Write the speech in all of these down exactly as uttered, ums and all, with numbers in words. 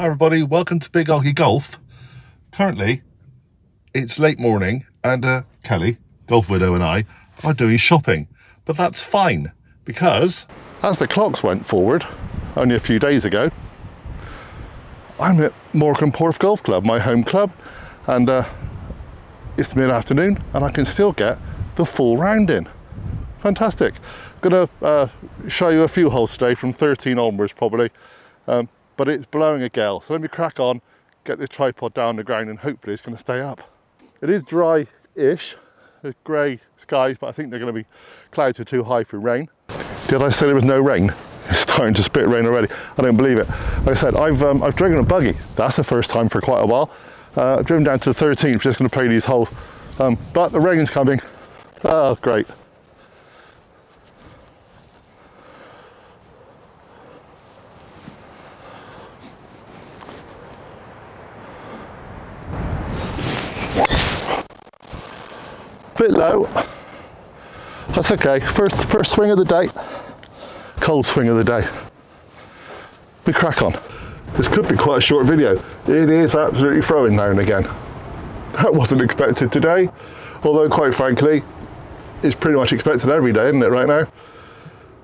Hi everybody, welcome to Big Oggie Golf. Currently, it's late morning and uh, Kelly, Golf Widow and I are doing shopping. But that's fine, because as the clocks went forward, only a few days ago, I'm at Mawgan Porth Golf Club, my home club, and uh, it's mid-afternoon and I can still get the full round in. Fantastic. I'm gonna uh, show you a few holes today from thirteen onwards probably. Um, but it's blowing a gale, so let me crack on, get this tripod down the ground and hopefully it's going to stay up. It is dry-ish, grey skies, but I think they're going to be clouds are too high for rain. Did I say there was no rain? It's starting to spit rain already, I don't believe it. Like I said, I've, um, I've driven a buggy, that's the first time for quite a while. Uh, I've driven down to the thirteenth, just going to play these holes, um, but the rain's coming. Oh, great. Bit low, that's okay. First, first swing of the day, cold swing of the day. We crack on. This could be quite a short video. It is absolutely throwing now and again. That wasn't expected today, although quite frankly, it's pretty much expected every day, isn't it, right now?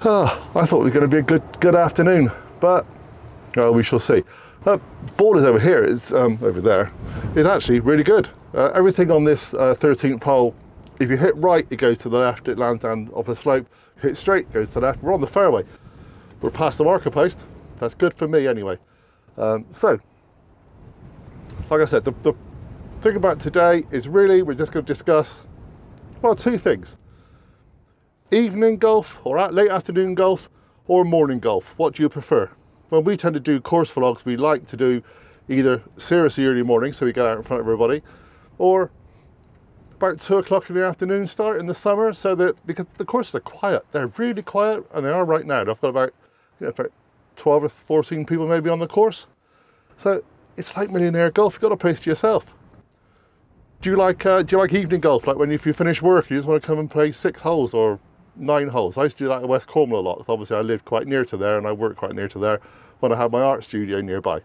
Oh, I thought it was going to be a good, good afternoon, but well, we shall see. That ball is over here. It's um, over there. It's actually really good. Uh, everything on this uh, thirteenth hole. If you hit right, it goes to the left, it lands down off a slope. Hit straight, goes to the left. We're on the fairway. We're past the marker post. That's good for me anyway. Um, so, like I said, the, the thing about today is really we're just going to discuss, well, two things. Evening golf, or at late afternoon golf, or morning golf. What do you prefer? When we tend to do course vlogs, we like to do either seriously early morning, so we get out in front of everybody, or about two o'clock in the afternoon start in the summer, so that because the courses are quiet, they're really quiet, and they are right now. I've got about, you know, about twelve or fourteen people maybe on the course, so it's like millionaire golf. You've got a place to yourself. Do you like uh, do you like evening golf? Like when you, if you finish work, you just want to come and play six holes or nine holes. I used to do that at West Cornwall a lot. Obviously, I lived quite near to there, and I worked quite near to there when I had my art studio nearby.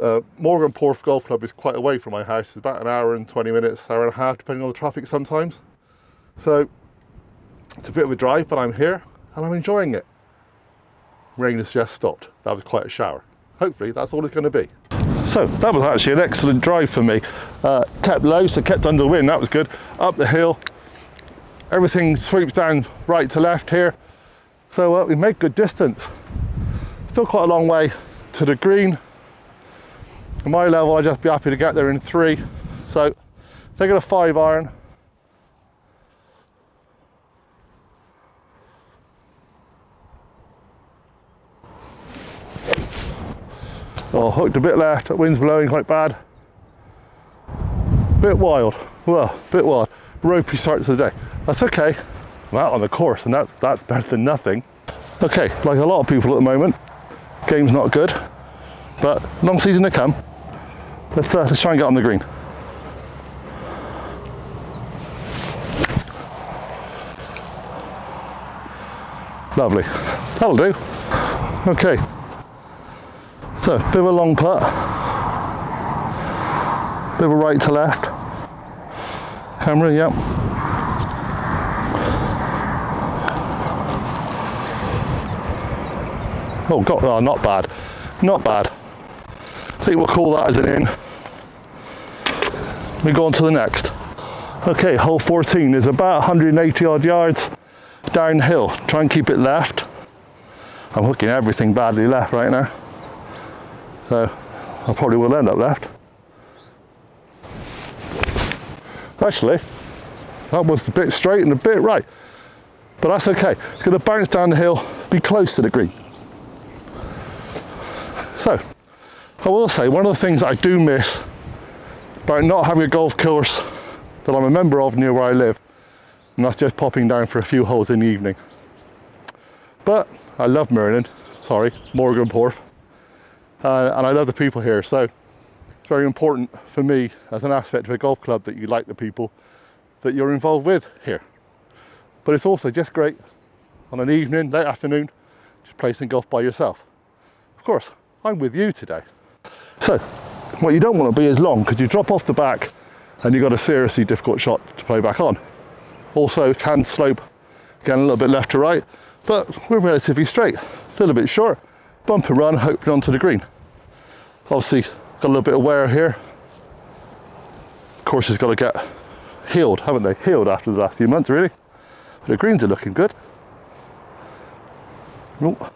Uh, Mawgan Porth Golf Club is quite away from my house. It's about an hour and twenty minutes, hour and a half, depending on the traffic sometimes. So it's a bit of a drive, but I'm here and I'm enjoying it. Rain has just stopped. That was quite a shower. Hopefully that's all it's going to be. So that was actually an excellent drive for me. Uh, kept low, so kept under the wind. That was good. Up the hill, everything sweeps down right to left here. So uh, we made good distance. Still quite a long way to the green. At my level, I'd just be happy to get there in three. So, taking a five iron. Oh, hooked a bit left, that wind's blowing quite bad. Bit wild, well, bit wild. Ropey start to the day. That's okay. I'm out on the course and that's, that's better than nothing. Okay, like a lot of people at the moment, game's not good, but long season to come. Let's, uh, let's try and get on the green. Lovely, that'll do. Okay, so bit of a long putt, bit of a right to left, camera, yep. Oh God, oh, not bad, not bad. I think we'll call that as an in. We go on to the next. Okay, hole fourteen is about one hundred eighty odd yards downhill. Try and keep it left. I'm hooking everything badly left right now. So I probably will end up left. Actually, that was a bit straight and a bit right. But that's okay. It's going to bounce down the hill, be close to the green. So, I will say, one of the things that I do miss about not having a golf course that I'm a member of near where I live, and that's just popping down for a few holes in the evening. But I love Merlin, sorry, Mawgan Porth, uh, and I love the people here, so it's very important for me as an aspect of a golf club that you like the people that you're involved with here. But it's also just great on an evening, late afternoon, just play some golf by yourself. Of course, I'm with you today. So what you don't want to be is long, because you drop off the back and you've got a seriously difficult shot to play back on. Also can slope again a little bit left to right, but we're relatively straight, a little bit short, bump and run, hopefully onto the green. Obviously got a little bit of wear here. Course has got to get healed, haven't they? Healed after the last few months, really. But the greens are looking good. Nope.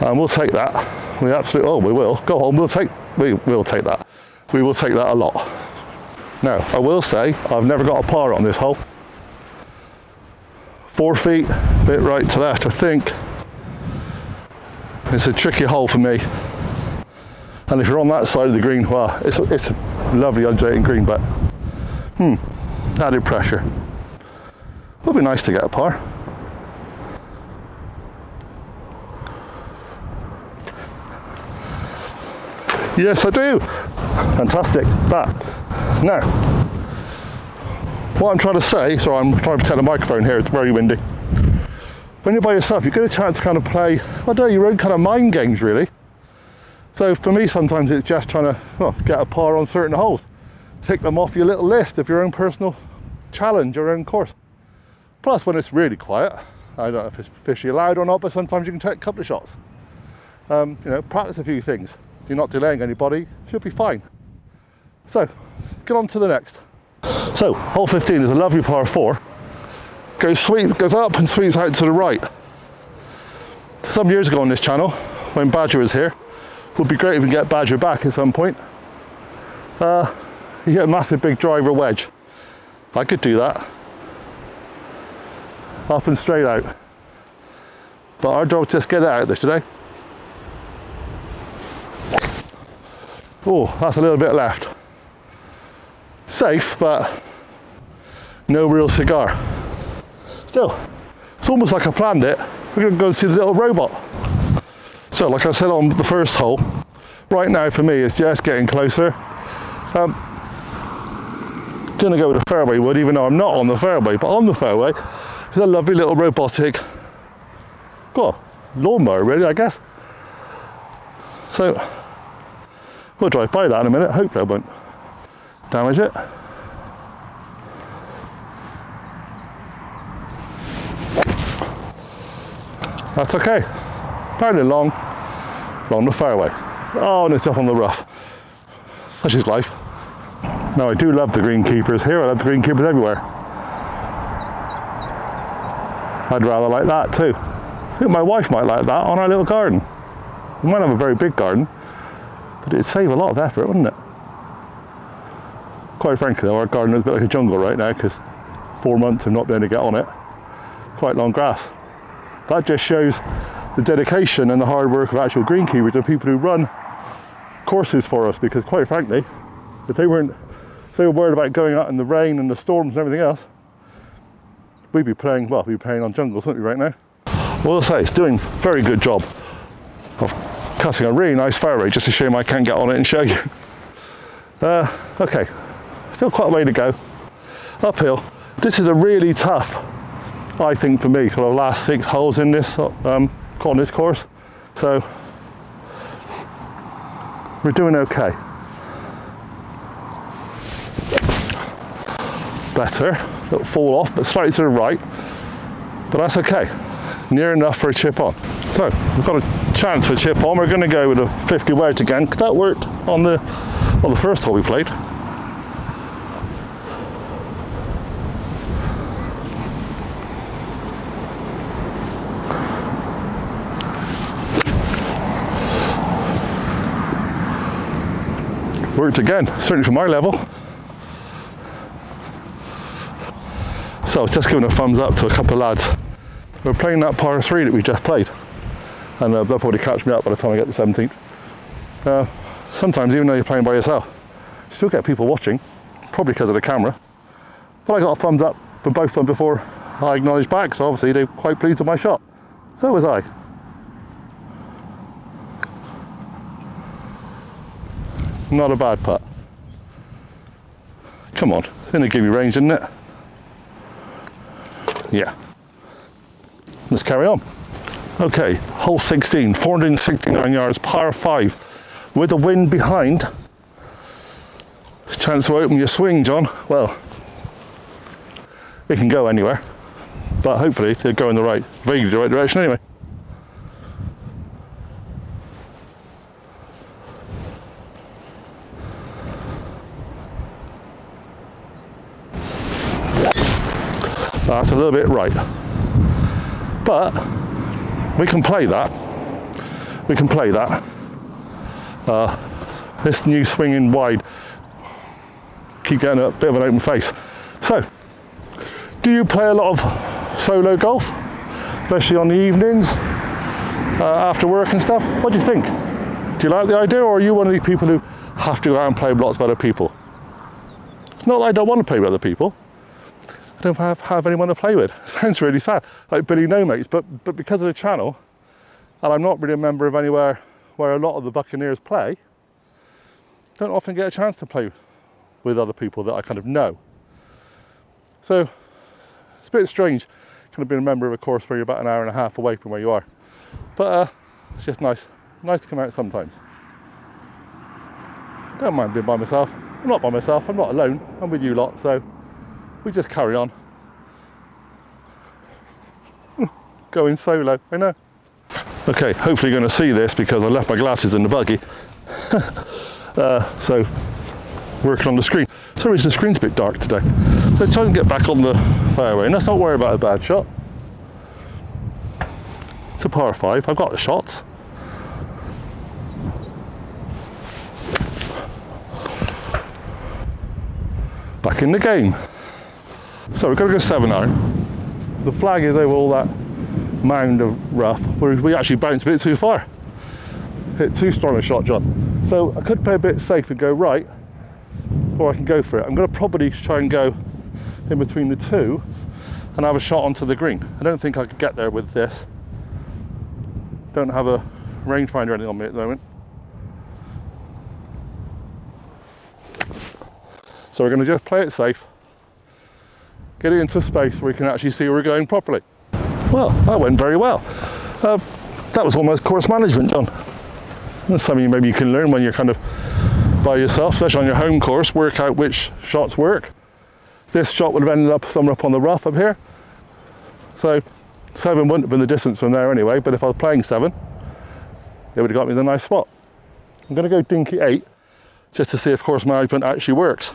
And we'll take that. We absolutely, oh, we will. Go on, we'll take, we will take that. We will take that a lot. Now, I will say, I've never got a par on this hole. Four feet, bit right to left, I think. It's a tricky hole for me. And if you're on that side of the green, well, it's a, it's a lovely undulating green, but hmm, added pressure. Would be nice to get a par. Yes, I do. Fantastic. That. Now, what I'm trying to say, so I'm trying to pretend a microphone here, it's very windy. When you're by yourself, you get a chance to kind of play, I don't know, your own kind of mind games, really. So for me, sometimes it's just trying to well, get a par on certain holes. Tick them off your little list of your own personal challenge, your own course. Plus, when it's really quiet, I don't know if it's officially allowed or not, but sometimes you can take a couple of shots. Um, you know, practice a few things. If you're not delaying anybody, should be fine. So, get on to the next. So, hole fifteen is a lovely par four. Goes sweep, goes up and sweeps out to the right. Some years ago on this channel, when Badger was here, would be great if we get Badger back at some point. Uh, you get a massive big driver wedge. I could do that. Up and straight out. But our dog just get out of there today. Oh, that's a little bit left. Safe, but no real cigar. Still, it's almost like I planned it. We're gonna go and see the little robot. So like I said on the first hole, right now for me it's just getting closer. Um, gonna go with a fairway wood, even though I'm not on the fairway, but on the fairway is a lovely little robotic, well, lawnmower really, I guess. So we'll drive by that in a minute, hopefully I won't damage it. That's okay. Pounding long, along the fairway. Oh, and it's up on the rough. Such is life. Now, I do love the greenkeepers here. I love the greenkeepers everywhere. I'd rather like that too. I think my wife might like that on our little garden. We might have a very big garden, but it'd save a lot of effort, wouldn't it? Quite frankly, though, our garden is a bit like a jungle right now because four months of not being able to get on it. Quite long grass. That just shows the dedication and the hard work of actual greenkeepers and people who run courses for us, because quite frankly, if they weren't if they were worried about going out in the rain and the storms and everything else, we'd be playing well we'd be playing on jungles, wouldn't we, right now? Well, I'll say it's doing a very good job of cutting a really nice fairway. Just a shame I can't get on it and show you. Uh, okay, still quite a way to go uphill. This is a really tough, I think, for me, sort of last six holes in this um, on this course, so we're doing okay. Better, it'll fall off, but slightly to the right, but that's okay. Near enough for a chip on. So we've got a chance for a chip on. We're going to go with a fifty wedge again. That worked on the on the first hole we played. Worked again, certainly from my level. So I was just giving a thumbs up to a couple of lads. We're playing that par three that we just played, and uh, they'll probably catch me up by the time I get to seventeenth. Uh, sometimes, even though you're playing by yourself, you still get people watching, probably because of the camera. But I got a thumbs up from both of them before I acknowledged back, so obviously they're quite pleased with my shot. So was I. Not a bad putt. Come on, it's going to give you range, isn't it? yeah. Let's carry on. Okay, hole sixteen, four hundred sixty-nine yards, par five. With the wind behind, chance to open your swing, John. Well, it can go anywhere, but hopefully it'll go in the right, vaguely the right direction anyway. That's a little bit right, but we can play that. We can play that. Uh, this new swinging wide, keep getting a bit of an open face. So, do you play a lot of solo golf, especially on the evenings, uh, after work and stuff? What do you think? Do you like the idea, or are you one of these people who have to go out and play with lots of other people? It's not that I don't want to play with other people. I don't have, have anyone to play with. Sounds really sad, like Billy No Mates, but, but because of the channel, and I'm not really a member of anywhere where a lot of the Buccaneers play, don't often get a chance to play with other people that I kind of know. So it's a bit strange, kind of being a member of a course where you're about an hour and a half away from where you are. But uh, it's just nice, nice to come out sometimes. Don't mind being by myself. I'm not by myself, I'm not alone, I'm with you lot, so we just carry on. Going solo, I know. Okay, hopefully you're gonna see this because I left my glasses in the buggy. uh, so, working on the screen. For some reason the screen's a bit dark today. Let's try and get back on the fairway, and let's not worry about a bad shot. It's a par five, I've got the shots. Back in the game. So we've got to go seven iron. The flag is over all that mound of rough where we actually bounced a bit too far. Hit too strong a shot, John. So I could play a bit safe and go right, or I can go for it. I'm going to probably try and go in between the two and have a shot onto the green. I don't think I could get there with this. Don't have a rangefinder or anything on me at the moment. So we're going to just play it safe. Get it into space where we can actually see where we're going properly. Well, that went very well. Uh, that was almost course management, John. That's something maybe you can learn when you're kind of by yourself, especially on your home course, work out which shots work. This shot would have ended up somewhere up on the rough up here. So seven wouldn't have been the distance from there anyway, but if I was playing seven, it would have got me the nice spot. I'm gonna go dinky eight, just to see if course management actually works.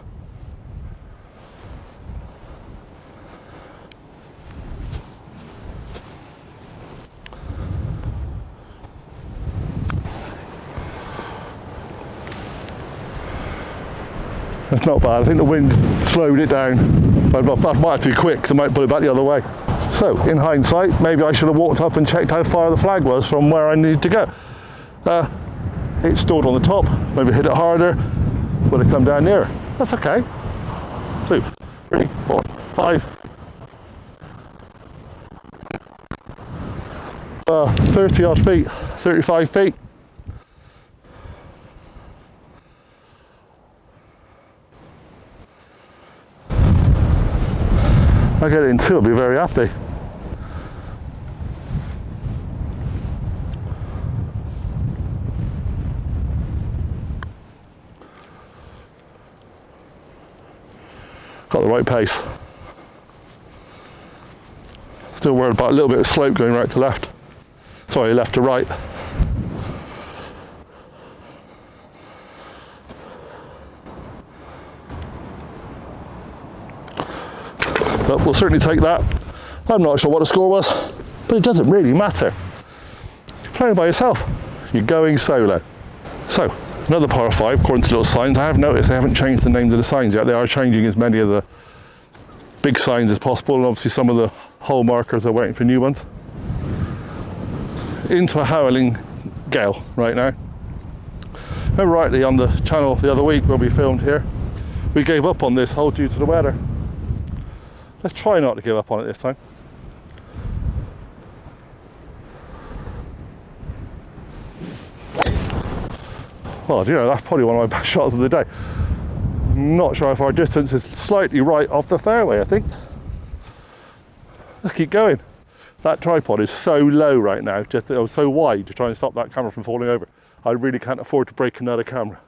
That's not bad. I think the wind slowed it down. But I might have to be quick because I might pull it back the other way. So, in hindsight, maybe I should have walked up and checked how far the flag was from where I needed to go. Uh, it stood on the top. Maybe hit it harder. Would have come down nearer. That's okay. Two, three, four, five. Uh, thirty odd feet. thirty-five feet. I get it in two, I'll be very happy. Got the right pace. Still worried about a little bit of slope going right to left. Sorry, left to right. But we'll certainly take that. I'm not sure what the score was, but it doesn't really matter. You're playing by yourself. You're going solo. So, another par five, according to little signs. I have noticed they haven't changed the names of the signs yet. They are changing as many of the big signs as possible, and obviously some of the hole markers are waiting for new ones. Into a howling gale right now. And rightly, on the channel the other week when we filmed here, we gave up on this hole due to the weather. Let's try not to give up on it this time. Well, you know, that's probably one of my best shots of the day. Not sure if our distance is slightly right off the fairway, I think. Let's keep going. That tripod is so low right now, just oh, so wide to try and stop that camera from falling over. I really can't afford to break another camera.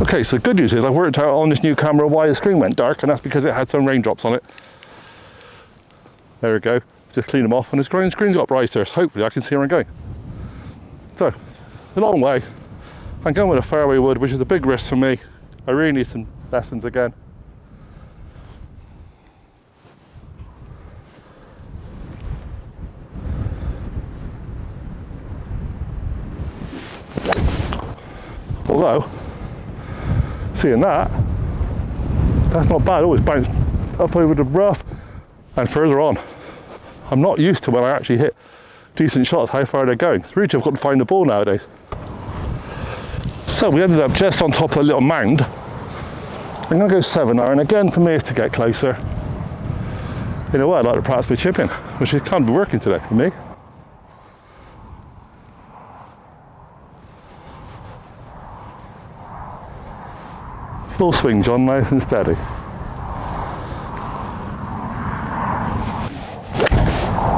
Okay, so the good news is I've worked out on this new camera why the screen went dark, and that's because it had some raindrops on it. There we go. Just clean them off, and the screen, screen's got brighter, so hopefully I can see where I'm going. So, a long way. I'm going with a fairway wood, which is a big risk for me. I really need some lessons again. Although, seeing that, that's not bad. Always bounced up over the rough and further on. I'm not used to when I actually hit decent shots, how far they're going. It's really difficult to find the ball nowadays. So we ended up just on top of a little mound. I'm gonna go seven iron. Again, for me is to get closer. In a way, I'd like to practice my chipping, which is kind of working today for me. Full swing, John, nice and steady.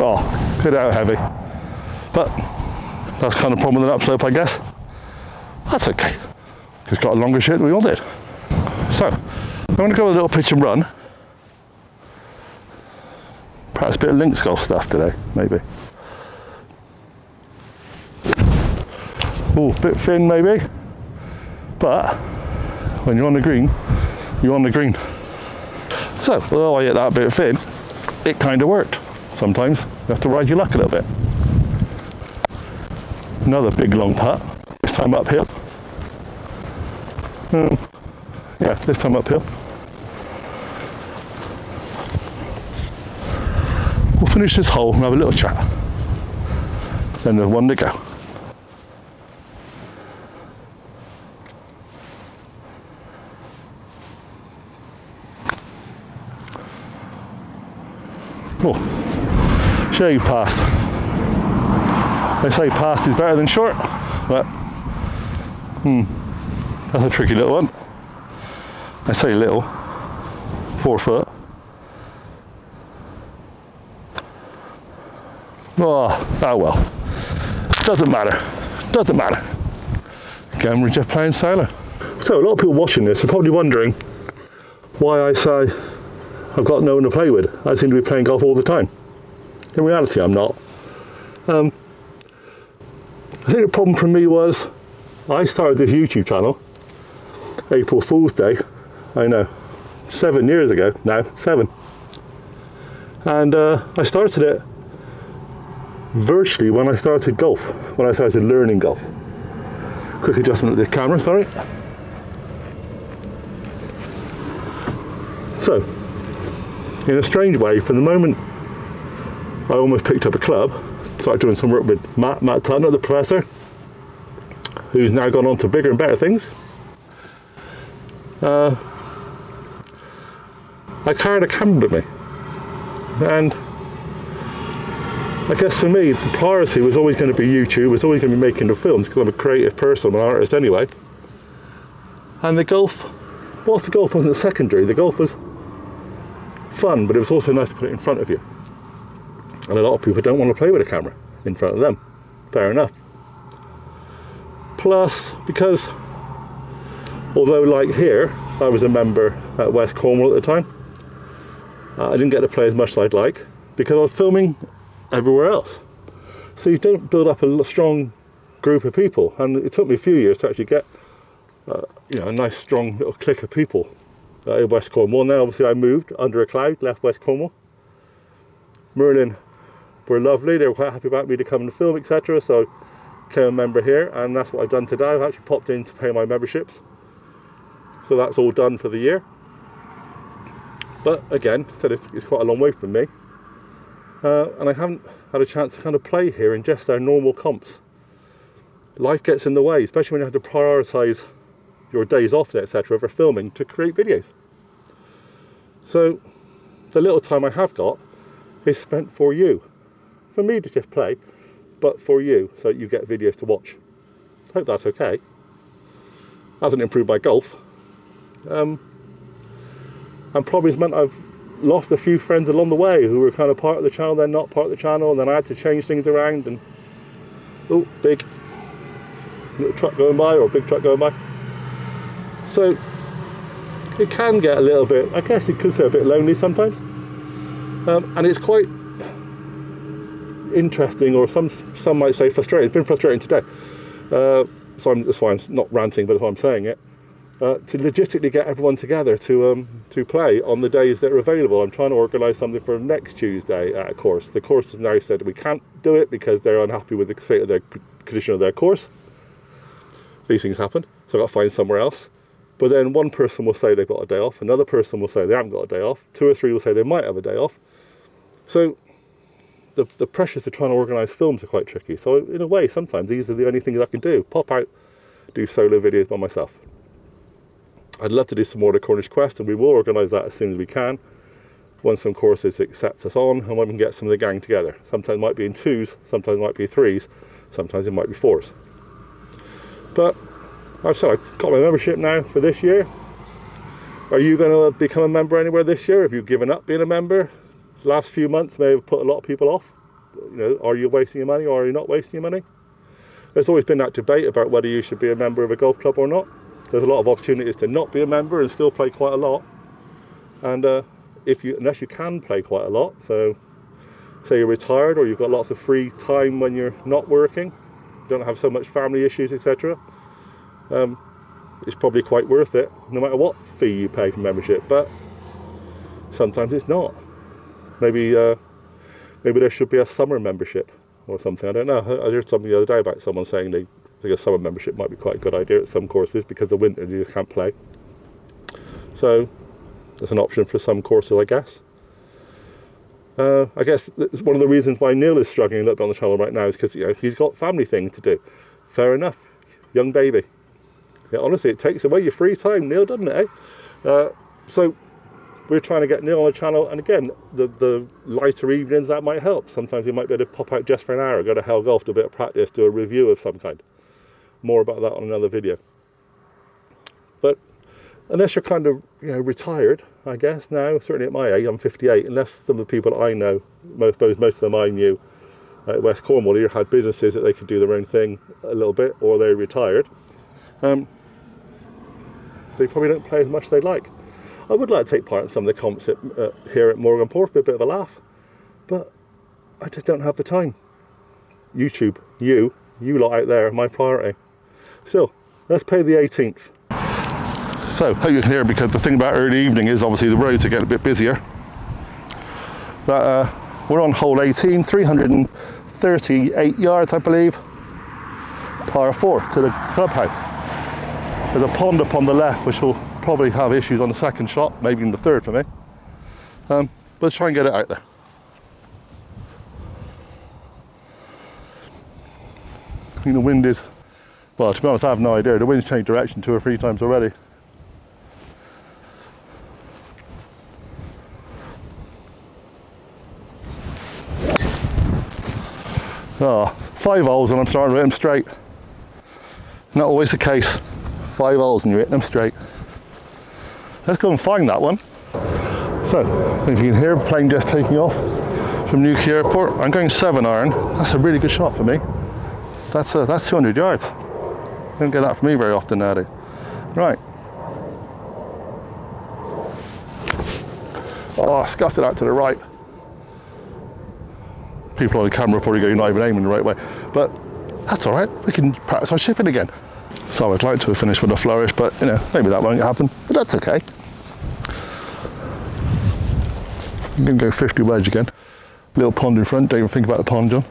Oh, good out heavy. But that's kind of problem with an upslope, I guess. That's okay. Just got a longer shot than we all did. So, I'm going to go with a little pitch and run. Perhaps a bit of links golf stuff today, maybe. Oh, a bit thin maybe. But, when you're on the green, you're on the green. So, although I hit that bit thin, it kind of worked. Sometimes you have to ride your luck a little bit. Another big long putt, this time uphill. Um, yeah, this time uphill. We'll finish this hole and have a little chat. Then there's one to go. Oh. Shave past. They say past is better than short, but hmm, that's a tricky little one. I say little, four foot. Oh, oh well. Doesn't matter. Doesn't matter. Again, we're just playing solo. So a lot of people watching this are probably wondering why I say I've got no one to play with. I seem to be playing golf all the time. In reality, I'm not. Um, I think the problem for me was I started this YouTube channel April Fool's Day, I know, seven years ago now, seven. And uh, I started it virtually when I started golf, when I started learning golf. Quick adjustment of the camera, sorry. So, in a strange way, for the moment, I almost picked up a club, started doing some work with Matt, Matt Turner, the professor, who's now gone on to bigger and better things. Uh, I carried a camera with me, and I guess for me the priority was always going to be YouTube, was always going to be making the films, because I'm a creative person, I'm an artist anyway. And the golf, whilst the golf wasn't secondary, the golf was fun, but it was also nice to put it in front of you. And a lot of people don't want to play with a camera in front of them. Fair enough. Plus, because although like here, I was a member at West Cornwall at the time, uh, I didn't get to play as much as I'd like because I was filming everywhere else. So you don't build up a strong group of people, and it took me a few years to actually get uh, you know, a nice strong little clique of people uh, in West Cornwall. Now obviously I moved under a cloud, left West Cornwall. Merlin were lovely, they were quite happy about me to come and film, et cetera. So I became a member here, and that's what I've done today. I've actually popped in to pay my memberships. So that's all done for the year. But again, so it's, it's quite a long way from me. Uh, and I haven't had a chance to kind of play here in just their normal comps. Life gets in the way, especially when you have to prioritise your days off, et cetera, for filming to create videos. So the little time I have got is spent for you, for me to just play, but for you, so that you get videos to watch. Hope that's okay. Hasn't improved my golf, um, and probably has meant I've lost a few friends along the way who were kind of part of the channel, then not part of the channel, and then I had to change things around. And oh, big little truck going by, or big truck going by. So it can get a little bit, I guess it could say, a bit lonely sometimes. Um, and it's quite interesting, or some some might say frustrating. It's been frustrating today. Uh, so I'm, that's why I'm not ranting, but that's why I'm saying it. Uh, to logistically get everyone together to um, to play on the days that are available. I'm trying to organise something for next Tuesday at a course. The course has now said we can't do it because they're unhappy with the state of their condition of their course. These things happen, so I've got to find somewhere else. But then one person will say they've got a day off, another person will say they haven't got a day off, two or three will say they might have a day off. So the, the pressures of trying to organise films are quite tricky. So in a way, sometimes these are the only things I can do. Pop out, do solo videos by myself. I'd love to do some more to Cornish Quest, and we will organise that as soon as we can, once some courses accept us on, and when we can get some of the gang together. Sometimes it might be in twos, sometimes it might be threes, sometimes it might be fours. But I've said I've got my membership now for this year. Are you going to become a member anywhere this year? Have you given up being a member? Last few months may have put a lot of people off. You know, are you wasting your money, or are you not wasting your money? There's always been that debate about whether you should be a member of a golf club or not. There's a lot of opportunities to not be a member and still play quite a lot, and uh, if you, unless you can play quite a lot, so say you're retired or you've got lots of free time when you're not working, you don't have so much family issues, et cetera. Um, it's probably quite worth it, no matter what fee you pay for membership. But sometimes it's not. Maybe uh, maybe there should be a summer membership or something. I don't know. I heard something the other day about someone saying they. I think a summer membership might be quite a good idea at some courses, because the winter you just can't play. So that's an option for some courses, I guess. Uh, I guess that's one of the reasons why Neil is struggling a little bit on the channel right now, is because, you know, he's got family things to do. Fair enough, young baby. Yeah, honestly, it takes away your free time, Neil, doesn't it? Eh? Uh, so we're trying to get Neil on the channel, and again, the the lighter evenings, that might help. Sometimes he might be able to pop out just for an hour, go to Hell Golf, do a bit of practice, do a review of some kind. More about that on another video. But unless you're kind of, you know, retired, I guess now, certainly at my age, I'm fifty-eight, unless some of the people I know, most, most of them I knew at West Cornwall, either had businesses that they could do their own thing a little bit, or they're retired, um, they probably don't play as much as they'd like. I would like to take part in some of the comps at, uh, here at Mawgan Porth, be a bit of a laugh, but I just don't have the time. YouTube, you, you lot out there, my priority. So let's play the eighteenth. So hope you can hear, because the thing about early evening is obviously the roads are getting a bit busier. But uh, we're on hole eighteen, three hundred thirty-eight yards, I believe, par four to the clubhouse. There's a pond upon the left, which will probably have issues on the second shot, maybe even the third for me. Um, let's try and get it out there. I think the wind is, well, to be honest, I have no idea. The wind's changed direction two or three times already. Oh, five holes and I'm starting to hit them straight. Not always the case. Five holes and you hit them straight. Let's go and find that one. So, if you can hear, plane just taking off from Newquay Airport. I'm going seven iron. That's a really good shot for me. That's a, that's two hundred yards. Don't get that from me very often nowadays. Right. Oh, I scuffed it out to the right. People on the camera probably go, you're not even aiming the right way. But that's all right. We can practice our chipping again. So I'd like to have finished with a flourish, but, you know, maybe that won't happen. But that's okay. I'm going to go fifty wedge again. Little pond in front. Don't even think about the pond, John.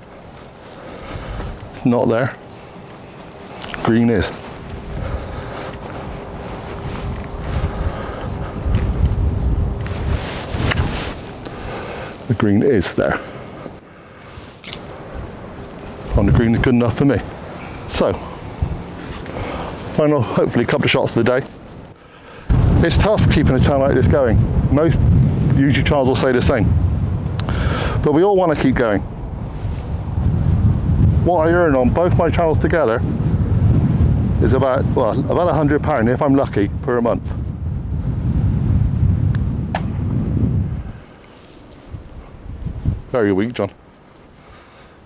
Not there. Green is. The green is there. On the green is good enough for me. So, final, hopefully, couple of shots of the day. It's tough keeping a channel like this going. Most YouTube channels will say the same. But we all want to keep going. What I earn on both my channels together is about, well, about one hundred pounds if I'm lucky per month. Very weak, John.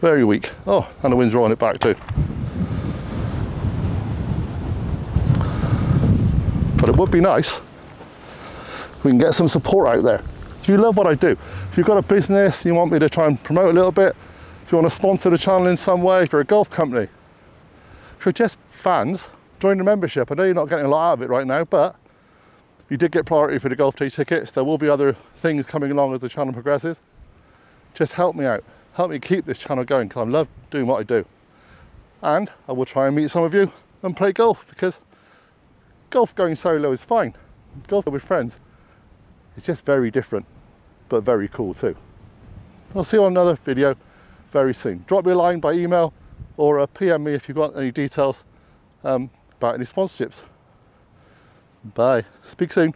Very weak. Oh, and the wind's rolling it back too. But it would be nice if we can get some support out there. If you love what I do, if you've got a business, you want me to try and promote a little bit, if you want to sponsor the channel in some way, if you're a golf company, if you're just fans, join the membership. I know you're not getting a lot out of it right now, but you did get priority for the golf day tickets. There will be other things coming along as the channel progresses. Just help me out. Help me keep this channel going, because I love doing what I do. And I will try and meet some of you and play golf, because golf going solo is fine. Golf with friends is just very different, but very cool too. I'll see you on another video very soon. Drop me a line by email or a P M me if you've got any details um, about any sponsorships. Bye. Speak soon.